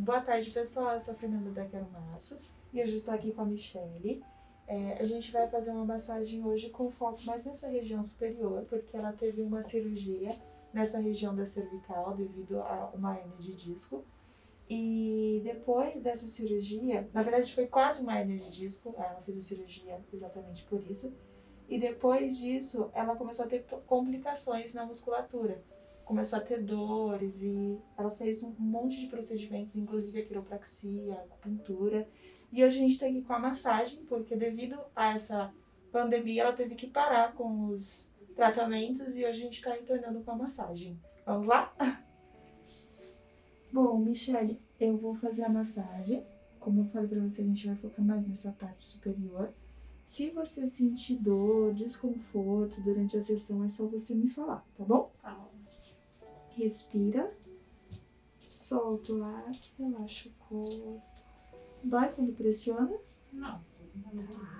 Boa tarde, pessoal. Eu sou a Fernanda da Quero Masso e hoje estou aqui com a Michele. A gente vai fazer uma massagem hoje com foco mais nessa região superior, porque ela teve uma cirurgia nessa região da cervical devido a uma hérnia de disco. E depois dessa cirurgia, na verdade foi quase uma hérnia de disco, ela fez a cirurgia exatamente por isso. E depois disso, ela começou a ter complicações na musculatura. Começou a ter dores e ela fez um monte de procedimentos, inclusive a quiropraxia, a acupuntura. E hoje a gente tem aqui com a massagem, porque devido a essa pandemia, ela teve que parar com os tratamentos e hoje a gente está retornando com a massagem. Vamos lá? Bom, Michele, eu vou fazer a massagem. Como eu falei para você, a gente vai focar mais nessa parte superior. Se você sentir dor, desconforto durante a sessão, é só você me falar, tá bom? Tá. Respira, solta o ar, relaxa o corpo. Dói quando pressiona? Não. Tá.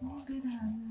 Não, não, não.